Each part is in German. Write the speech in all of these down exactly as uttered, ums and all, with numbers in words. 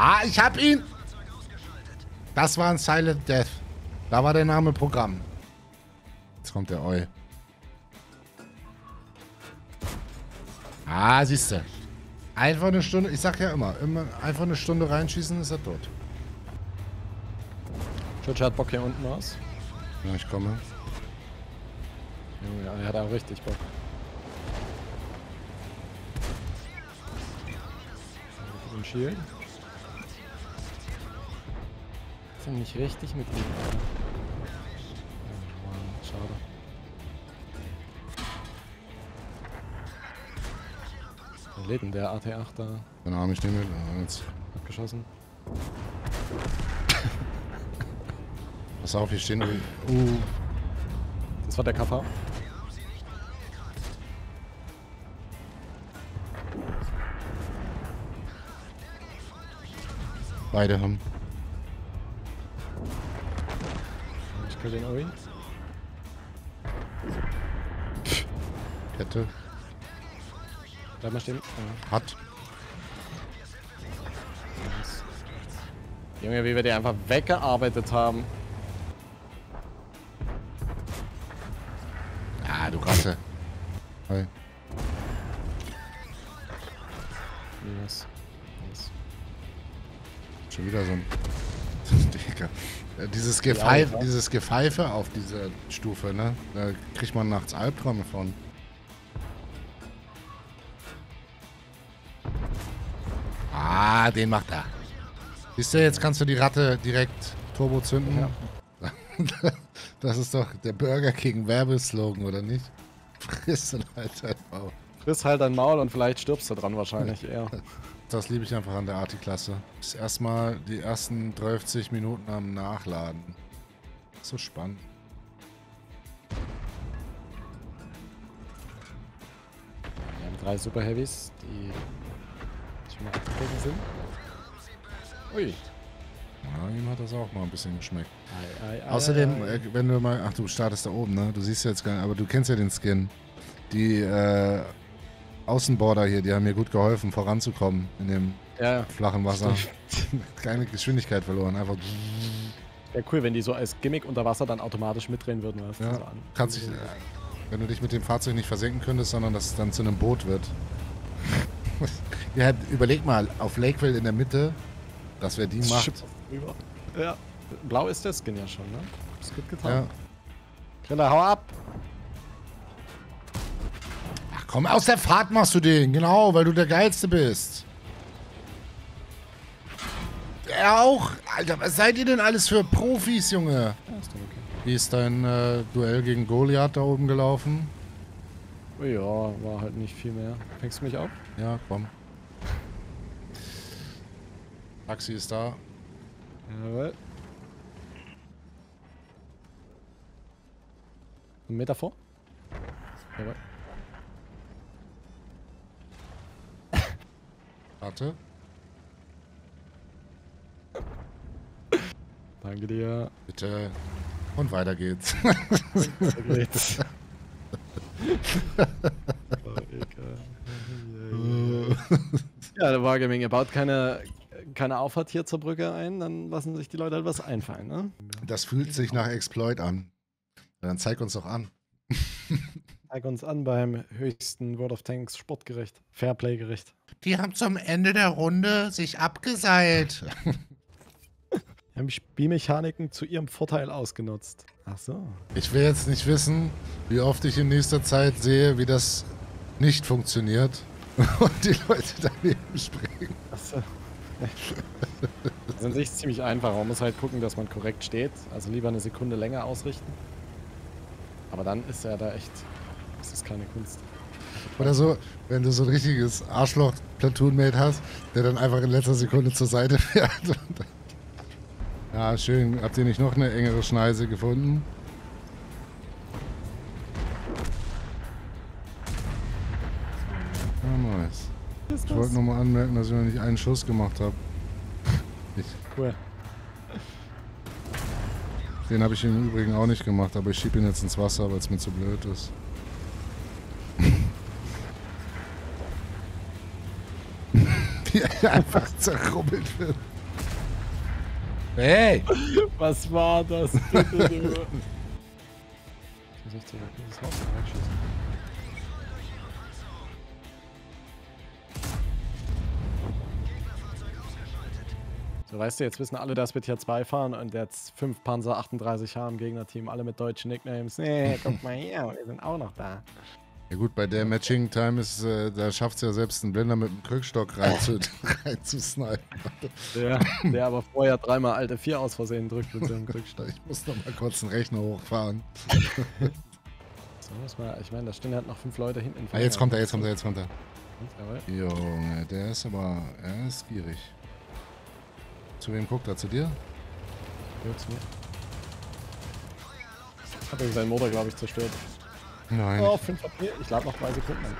Ah, ich hab ihn! Das war ein Silent Death. Da war der Name Programm. Jetzt kommt der Eu. Ah, siehst du. Einfach eine Stunde, ich sag ja immer, immer einfach eine Stunde reinschießen, ist er tot. George hat Bock hier unten aus. Ja, ich komme. Ja, er hat auch richtig Bock. Im Shield. Ist er nicht richtig mit ihm? Schade. Wo lebt denn der A T acht da? Keine Ahnung, ich nehme ihn jetzt. Abgeschossen. Pass auf, hier stehen die. Uh. Das war der K V. Beide haben. Ich kill den Ori. Kette. Bleib mal stehen. Ja. Hat. Nice. Junge, wie wir die einfach weggearbeitet haben. Ah, du Rasse. Hi. Nice. Nice. Schon wieder so ein... Dieses Gepfeife, ja, dieses Gepfeife auf dieser Stufe, ne? Da kriegt man nachts Albträume von. Ah, den macht er. Siehst du, jetzt kannst du die Ratte direkt Turbo zünden. Ja. Das ist doch der Burger King Werbeslogan, oder nicht? Friss halt dein Maul. Friss halt dein Maul und vielleicht stirbst du dran wahrscheinlich eher. Das liebe ich einfach an der Arti-Klasse. Ist erstmal die ersten dreißig Minuten am Nachladen. So spannend. Wir haben drei Super Heavies, die schon mal abgekommen sind. Ui. Ja, ihm hat das auch mal ein bisschen geschmeckt. Ei, ei, Außerdem, ei, ei. wenn du mal... Ach, du startest da oben, ne? Du siehst ja jetzt gar nicht, aber du kennst ja den Skin. Die, äh... Außenborder hier, die haben mir gut geholfen, voranzukommen in dem ja, flachen Wasser. Keine Geschwindigkeit verloren, einfach. Wäre cool, wenn die so als Gimmick unter Wasser dann automatisch mitdrehen würden. Was ja, so an kannst dich, wenn du dich mit dem Fahrzeug nicht versenken könntest, sondern dass es dann zu einem Boot wird. Ja, überleg mal, auf Lakeville in der Mitte, das wäre die das Macht. Ja. Blau ist der Skin ja schon, ne? Ist gut getan. Ja. Griller, hau ab! Komm, aus der Fahrt machst du den, genau, weil du der Geilste bist. Er auch. Alter, was seid ihr denn alles für Profis, Junge? Ja, ist doch okay. Wie ist dein äh, Duell gegen Goliath da oben gelaufen? Ja, war halt nicht viel mehr. Fängst du mich auf? Ja, komm. Taxi ist da. Jawohl. Ein Meter vor? Jawohl. Warte. Danke dir. Bitte. Und weiter geht's. Weiter geht's. Ja, der Wargaming, ihr baut keine, keine Auffahrt hier zur Brücke ein, dann lassen sich die Leute halt was einfallen, ne? Das fühlt sich nach Exploit an. Dann zeig uns doch an. Zeig uns an beim höchsten World of Tanks Sportgericht. Fairplay-Gericht. Die haben zum Ende der Runde sich abgeseilt. Die haben Spielmechaniken zu ihrem Vorteil ausgenutzt. Ach so. Ich will jetzt nicht wissen, wie oft ich in nächster Zeit sehe, wie das nicht funktioniert. Und die Leute daneben springen. Ach so. Das ist an sich ziemlich einfach. Man muss halt gucken, dass man korrekt steht. Also lieber eine Sekunde länger ausrichten. Aber dann ist er da echt... Das ist keine Kunst. Oder so, wenn du so ein richtiges Arschloch-Platoon-Mate hast, der dann einfach in letzter Sekunde zur Seite fährt. Ja, schön. Habt ihr nicht noch eine engere Schneise gefunden? Ja, nice. Ich wollte nochmal anmerken, dass ich noch nicht einen Schuss gemacht habe. Cool. Den habe ich im Übrigen auch nicht gemacht, aber ich schiebe ihn jetzt ins Wasser, weil es mir zu blöd ist. wie er einfach zerrubbelt wird. Hey! Was war das? Bitte nur. Ich muss nicht zurück in das Haus reinschießen. So, weißt du, jetzt wissen alle, dass wir Tier zwei fahren und jetzt fünf Panzer achtunddreißig haben, Gegnerteam, alle mit deutschen Nicknames. Nee, kommt mal her, wir sind auch noch da. Ja gut, bei der Matching Time ist, äh, da schafft es ja selbst einen Blender mit einem Krückstock reinzusnipen. der, der aber vorher dreimal alte vier aus Versehen drückt mit seinem Krückstock. Ich muss noch mal kurz den Rechner hochfahren. So, muss mal, ich meine, da stehen halt noch fünf Leute hinten. Ah, jetzt kommt er, jetzt kommt er, jetzt kommt er. Junge, der ist aber, er ist gierig. Zu wem guckt er? Zu dir? Ja, zu mir. Hat er seinen Motor, glaube ich, zerstört. Nein. Oh, fünf H P. Ich lade noch drei Sekunden an.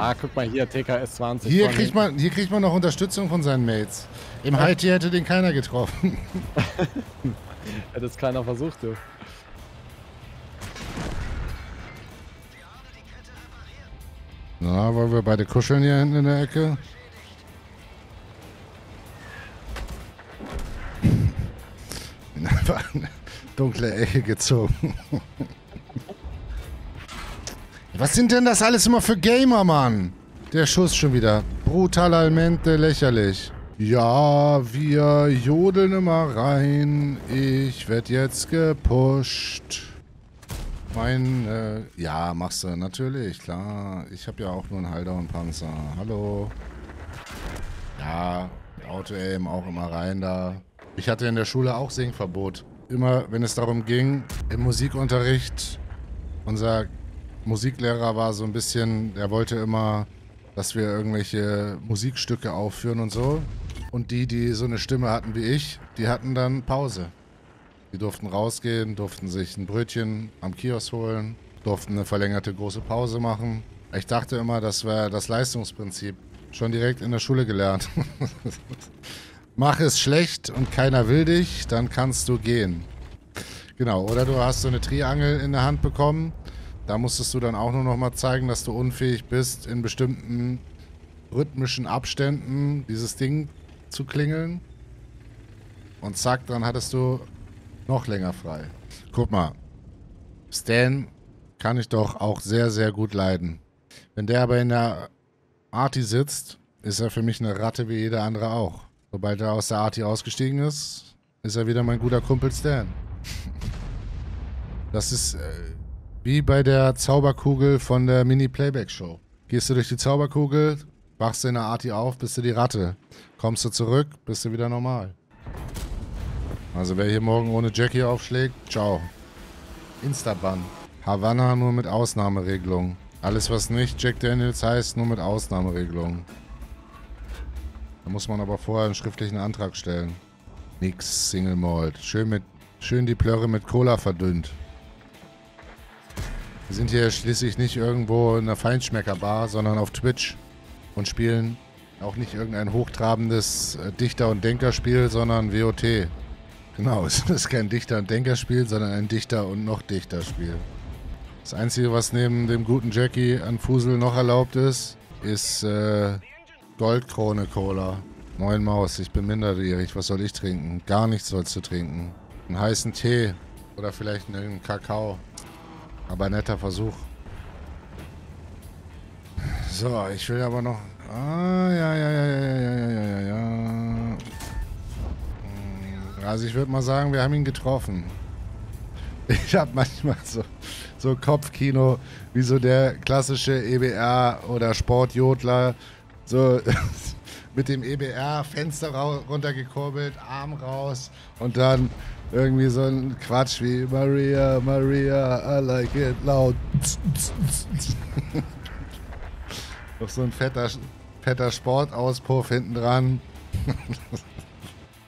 Ah, guck mal hier, T K S zwanzig. Hier kriegt, man, hier kriegt man noch Unterstützung von seinen Mates. Im ja. High-Tier hätte den keiner getroffen. Hätte es keiner versucht, du. Na, wollen wir beide kuscheln hier hinten in der Ecke? Einfach eine dunkle Ecke gezogen. Was sind denn das alles immer für Gamer, Mann? Der Schuss schon wieder. Brutalmente lächerlich. Ja, wir jodeln immer rein. Ich werd jetzt gepusht. Mein, äh, ja, machst du natürlich, klar. Ich hab ja auch nur einen Halter und Panzer. Hallo. Ja, Auto-Aim auch immer rein da. Ich hatte in der Schule auch Singverbot. Immer, wenn es darum ging, im Musikunterricht, unser Musiklehrer war so ein bisschen, der wollte immer, dass wir irgendwelche Musikstücke aufführen und so. Und die, die so eine Stimme hatten wie ich, die hatten dann Pause. Die durften rausgehen, durften sich ein Brötchen am Kiosk holen, durften eine verlängerte große Pause machen. Ich dachte immer, das wäre das Leistungsprinzip. Schon direkt in der Schule gelernt. Mach es schlecht und keiner will dich, dann kannst du gehen. Genau, oder du hast so eine Triangel in der Hand bekommen. Da musstest du dann auch nur noch mal zeigen, dass du unfähig bist, in bestimmten rhythmischen Abständen dieses Ding zu klingeln. Und zack, dann hattest du noch länger frei. Guck mal, Stan kann ich doch auch sehr, sehr gut leiden. Wenn der aber in der Arti sitzt, ist er für mich eine Ratte wie jeder andere auch. Sobald er aus der Arti ausgestiegen ist, ist er wieder mein guter Kumpel Stan. Das ist äh, wie bei der Zauberkugel von der Mini-Playback-Show. Gehst du durch die Zauberkugel, wachst du in der Arti auf, bist du die Ratte. Kommst du zurück, bist du wieder normal. Also wer hier morgen ohne Jackie aufschlägt, ciao. Insta-Bann. Havanna nur mit Ausnahmeregelung. Alles was nicht Jack Daniels heißt, nur mit Ausnahmeregelung. Da muss man aber vorher einen schriftlichen Antrag stellen. Nix Single Malt. Schön, mit, schön die Plörre mit Cola verdünnt. Wir sind hier schließlich nicht irgendwo in einer Feinschmeckerbar, sondern auf Twitch. Und spielen auch nicht irgendein hochtrabendes Dichter- und Denkerspiel, sondern W O T. Genau, es ist kein Dichter- und Denkerspiel, sondern ein Dichter- und noch Dichterspiel. Das Einzige, was neben dem guten Jackie an Fusel noch erlaubt ist, ist... Äh, Goldkrone-Cola. Moin Maus, ich bin minderjährig, was soll ich trinken? Gar nichts sollst du trinken. Einen heißen Tee oder vielleicht einen Kakao. Aber ein netter Versuch. So, ich will aber noch... Ah, ja, ja, ja, ja, ja, ja, ja, ja. Also ich würde mal sagen, wir haben ihn getroffen. Ich habe manchmal so, so Kopfkino, wie so der klassische E B R oder Sportjodler. So, mit dem E B R, Fenster runtergekurbelt, Arm raus und dann irgendwie so ein Quatsch wie Maria, Maria, I like it loud. Noch so ein fetter, fetter Sportauspuff hinten dran.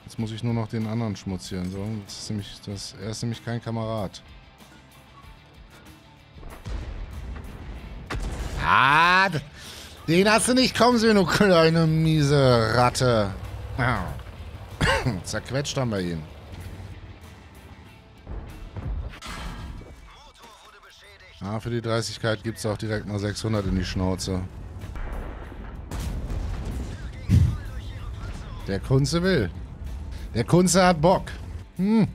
Jetzt muss ich nur noch den anderen schmutzieren. So. Das ist nämlich, das, er ist nämlich kein Kamerad. Ah! Den hast du nicht kommen sehen, du kleine miese Ratte. Ah. Zerquetscht haben wir ihn. Ah, für die Dreistigkeit gibt's auch direkt mal sechshundert in die Schnauze. Der Kunze will. Der Kunze hat Bock. Hm.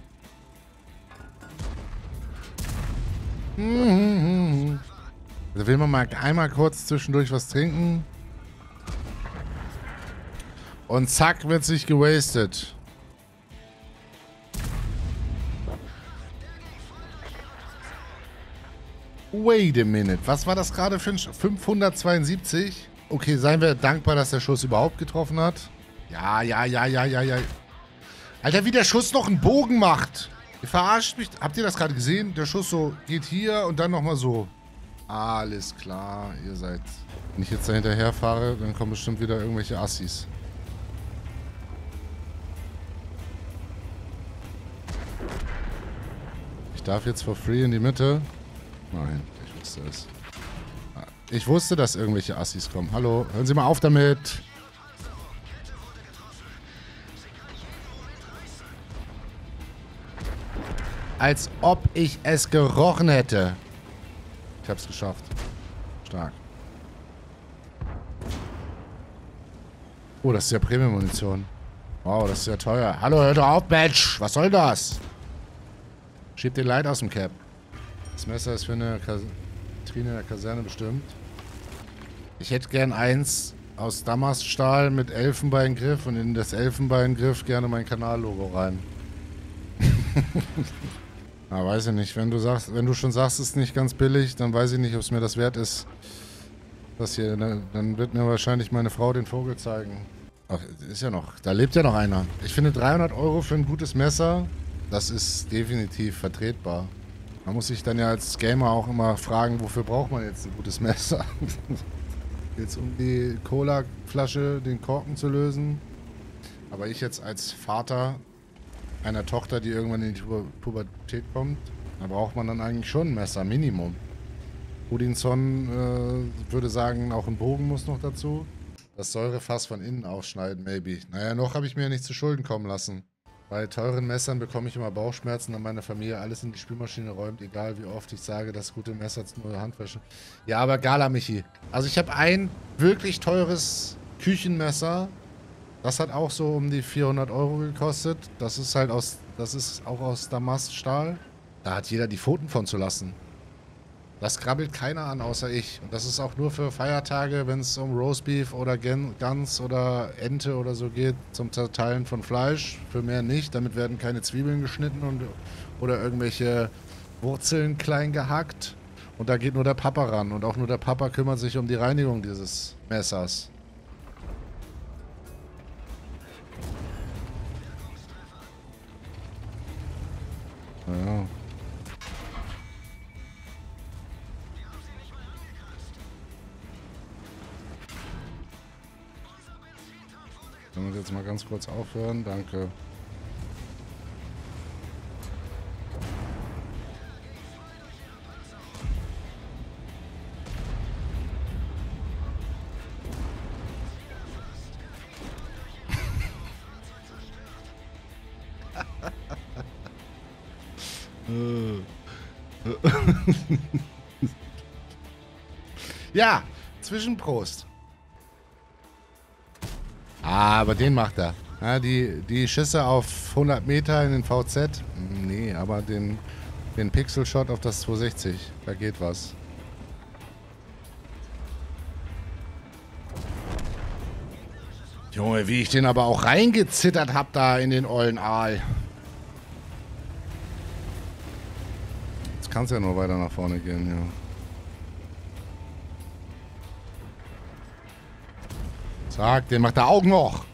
Hm. Da will man mal einmal kurz zwischendurch was trinken. Und zack, wird sich gewastet. Wait a minute. Was war das gerade für ein Schuss? fünfhundertzweiundsiebzig? Okay, seien wir dankbar, dass der Schuss überhaupt getroffen hat. Ja, ja, ja, ja, ja, ja. Alter, wie der Schuss noch einen Bogen macht. Ihr verarscht mich. Habt ihr das gerade gesehen? Der Schuss so geht hier und dann nochmal so. Alles klar, ihr seid. Wenn ich jetzt da hinterher fahre, dann kommen bestimmt wieder irgendwelche Assis. Ich darf jetzt for free in die Mitte. Nein, ich wusste es. Ich wusste, dass irgendwelche Assis kommen. Hallo, hören Sie mal auf damit. Als ob ich es gerochen hätte. Ich hab's geschafft. Stark. Oh, das ist ja Premium-Munition. Wow, das ist ja teuer. Hallo, hör doch auf, Mensch! Was soll das? Schieb den Leid aus dem Cap. Das Messer ist für eine Vitrine der Kaserne bestimmt. Ich hätte gern eins aus Damaststahl mit Elfenbeingriff und in das Elfenbeingriff gerne mein Kanallogo rein. Na, weiß ich nicht. Wenn du sagst, wenn du schon sagst, es ist nicht ganz billig, dann weiß ich nicht, ob es mir das wert ist. Das hier, ne, dann wird mir wahrscheinlich meine Frau den Vogel zeigen. Ach, ist ja noch, da lebt ja noch einer. Ich finde dreihundert Euro für ein gutes Messer, das ist definitiv vertretbar. Man muss sich dann ja als Gamer auch immer fragen, wofür braucht man jetzt ein gutes Messer? Jetzt um die Cola-Flasche den Korken zu lösen. Aber ich jetzt als Vater einer Tochter, die irgendwann in die Pu Pubertät kommt, da braucht man dann eigentlich schon ein Messer, Minimum. Udinson äh, würde sagen, auch ein Bogen muss noch dazu. Das Säurefass von innen aufschneiden, maybe. Naja, noch habe ich mir ja nicht zu Schulden kommen lassen. Bei teuren Messern bekomme ich immer Bauchschmerzen, da meine Familie alles in die Spülmaschine räumt, egal wie oft ich sage, das gute Messer ist nur Handwäsche. Ja, aber Gala, Michi. Also ich habe ein wirklich teures Küchenmesser. Das hat auch so um die vierhundert Euro gekostet. Das ist halt aus, das ist auch aus Damaststahl. Da hat jeder die Pfoten von zu lassen. Das krabbelt keiner an, außer ich. Und das ist auch nur für Feiertage, wenn es um Roastbeef oder Gans oder Ente oder so geht, zum Zerteilen von Fleisch. Für mehr nicht. Damit werden keine Zwiebeln geschnitten und, oder irgendwelche Wurzeln klein gehackt. Und da geht nur der Papa ran. Und auch nur der Papa kümmert sich um die Reinigung dieses Messers. Ja. Können wir jetzt mal ganz kurz aufhören? Danke. Ja, Zwischenprost. Ah, aber den macht er. Ja, die, die Schüsse auf hundert Meter in den V Z. Nee, aber den, den Pixel-Shot auf das zweihundertsechzig. Da geht was. Junge, wie ich den aber auch reingezittert hab da in den ollen Aal. Jetzt kann's ja nur weiter nach vorne gehen, ja. Den macht er auch noch.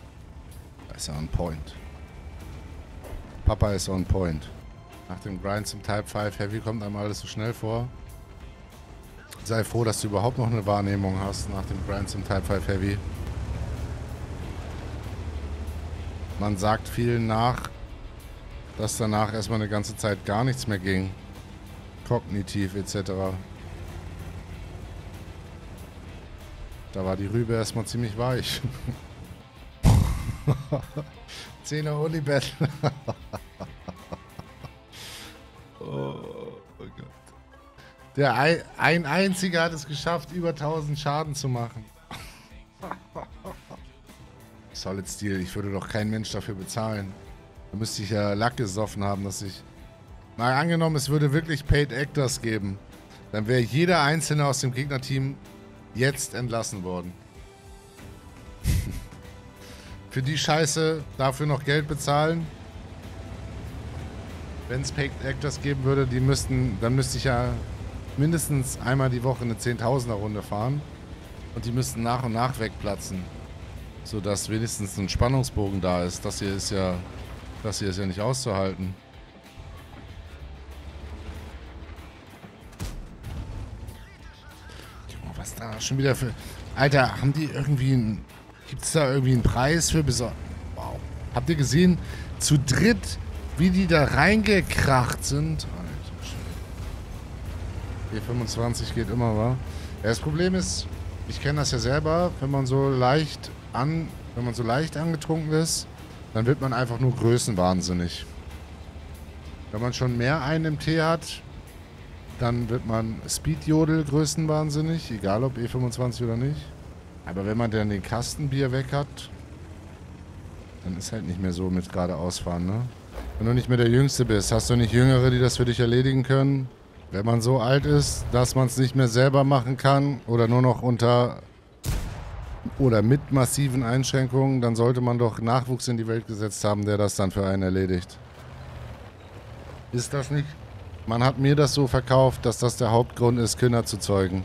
Da ist er on point. Papa ist on point. Nach dem Grind zum Type five Heavy kommt einem alles so schnell vor. Sei froh, dass du überhaupt noch eine Wahrnehmung hast nach dem Grind zum Type five Heavy. Man sagt vielen nach, dass danach erstmal eine ganze Zeit gar nichts mehr ging. Kognitiv et cetera. Da war die Rübe erstmal ziemlich weich. Zehner Olibet. Oh, oh Gott. Der ein, ein einziger hat es geschafft, über tausend Schaden zu machen. Solid Steel. Ich würde doch keinen Mensch dafür bezahlen. Da müsste ich ja Lack gesoffen haben, dass ich... Mal angenommen, es würde wirklich Paid Actors geben. Dann wäre jeder Einzelne aus dem Gegnerteam jetzt entlassen worden. Für die Scheiße dafür noch Geld bezahlen. Wenn es Paid Actors geben würde, die müssten, dann müsste ich ja mindestens einmal die Woche eine zehntausender-Runde fahren. Und die müssten nach und nach wegplatzen. Sodass wenigstens ein Spannungsbogen da ist. Das hier ist ja, das hier ist ja nicht auszuhalten. Junge, was da schon wieder für... Alter, haben die irgendwie einen... Gibt's da irgendwie einen Preis für besor... Wow. Habt ihr gesehen? Zu dritt, wie die da reingekracht sind. Alter, schön. E fünfundzwanzig geht immer, wa? Ja, das Problem ist... Ich kenne das ja selber, wenn man so leicht an, wenn man so leicht angetrunken ist, dann wird man einfach nur größenwahnsinnig. Wenn man schon mehr einen im Tee hat, dann wird man Speedjodel größenwahnsinnig, egal ob E fünfundzwanzig oder nicht. Aber wenn man dann den Kastenbier weg hat, dann ist halt nicht mehr so mit geradeausfahren, ne? Wenn du nicht mehr der Jüngste bist, hast du nicht Jüngere, die das für dich erledigen können? Wenn man so alt ist, dass man es nicht mehr selber machen kann oder nur noch unter oder mit massiven Einschränkungen, dann sollte man doch Nachwuchs in die Welt gesetzt haben, der das dann für einen erledigt. Ist das nicht? Man hat mir das so verkauft, dass das der Hauptgrund ist, Kinder zu zeugen.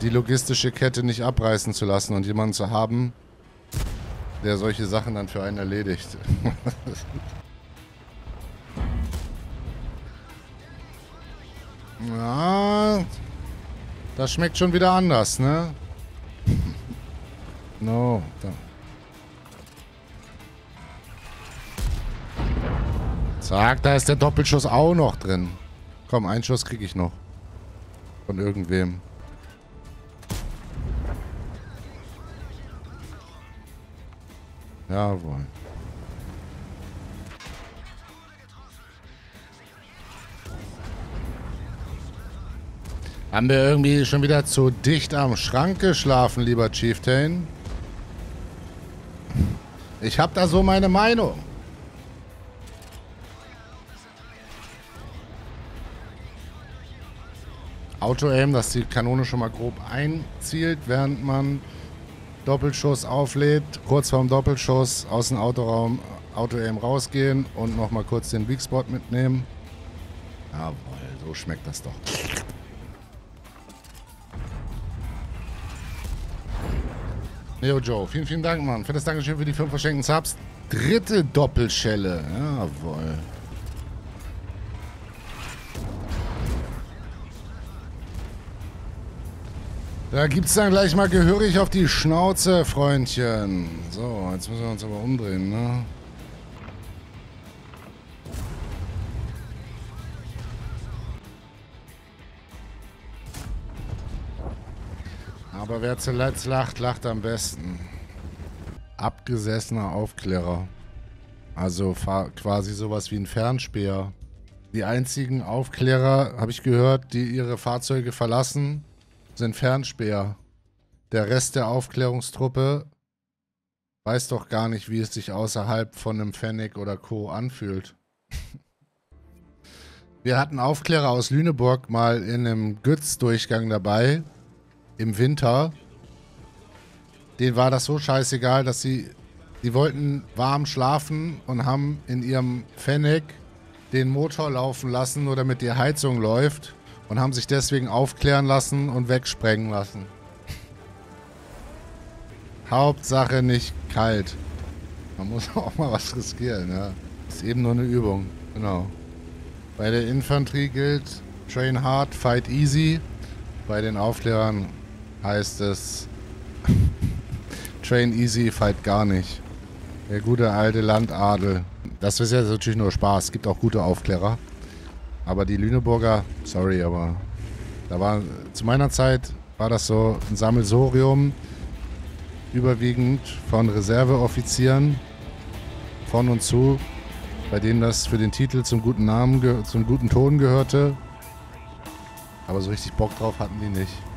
Die logistische Kette nicht abreißen zu lassen und jemanden zu haben, der solche Sachen dann für einen erledigt. Ja, das schmeckt schon wieder anders, ne? No. Da. Zack, da ist der Doppelschuss auch noch drin. Komm, einen Schuss krieg ich noch. Von irgendwem. Jawohl. Haben wir irgendwie schon wieder zu dicht am Schrank geschlafen, lieber Chieftain? Ich hab da so meine Meinung. Auto-Aim, dass die Kanone schon mal grob einzielt, während man Doppelschuss auflädt. Kurz vorm Doppelschuss aus dem Autoraum Auto-Aim rausgehen und nochmal kurz den Weak Spot mitnehmen. Jawohl, so schmeckt das doch. Neo Joe, vielen, vielen Dank, Mann. Fettes Dankeschön für die fünf verschenkten Subs. Dritte Doppelschelle. Jawohl. Da gibt's dann gleich mal gehörig auf die Schnauze, Freundchen. So, jetzt müssen wir uns aber umdrehen, ne? Aber wer zuletzt lacht, lacht am besten. Abgesessener Aufklärer. Also quasi sowas wie ein Fernspäher. Die einzigen Aufklärer, habe ich gehört, die ihre Fahrzeuge verlassen, sind Fernspäher. Der Rest der Aufklärungstruppe weiß doch gar nicht, wie es sich außerhalb von einem Fennek oder Co. anfühlt. Wir hatten Aufklärer aus Lüneburg mal in einem Gütz-Durchgang dabei. Im Winter, denen war das so scheißegal, dass sie, die wollten warm schlafen und haben in ihrem Fennek den Motor laufen lassen oder mit der Heizung läuft und haben sich deswegen aufklären lassen und wegsprengen lassen. Hauptsache nicht kalt. Man muss auch mal was riskieren, ja. Ist eben nur eine Übung, genau. Bei der Infanterie gilt, train hard, fight easy. Bei den Aufklärern heißt es train easy, fight gar nicht. Der gute alte Landadel. Das ist ja natürlich nur Spaß. Es gibt auch gute Aufklärer. Aber die Lüneburger, sorry, aber da war zu meiner Zeit war das so ein Sammelsorium überwiegend von Reserveoffizieren von und zu, bei denen das für den Titel zum guten Namen, zum guten Ton gehörte. Aber so richtig Bock drauf hatten die nicht.